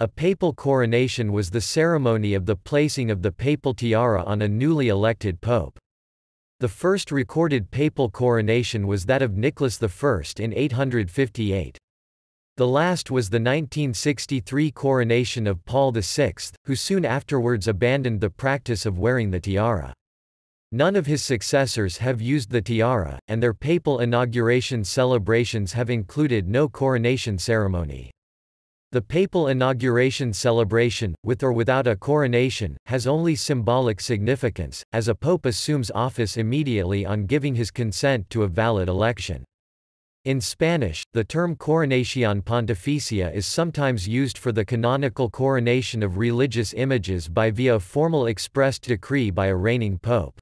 A papal coronation was the ceremony of the placing of the papal tiara on a newly elected pope. The first recorded papal coronation was that of Nicholas I in 858. The last was the 1963 coronation of Paul VI, who soon afterwards abandoned the practice of wearing the tiara. None of his successors have used the tiara, and their papal inauguration celebrations have included no coronation ceremony. The papal inauguration celebration, with or without a coronation, has only symbolic significance, as a pope assumes office immediately on giving his consent to a valid election. In Spanish, the term Coronación Pontificia is sometimes used for the canonical coronation of religious images by via a formal expressed decree by a reigning pope.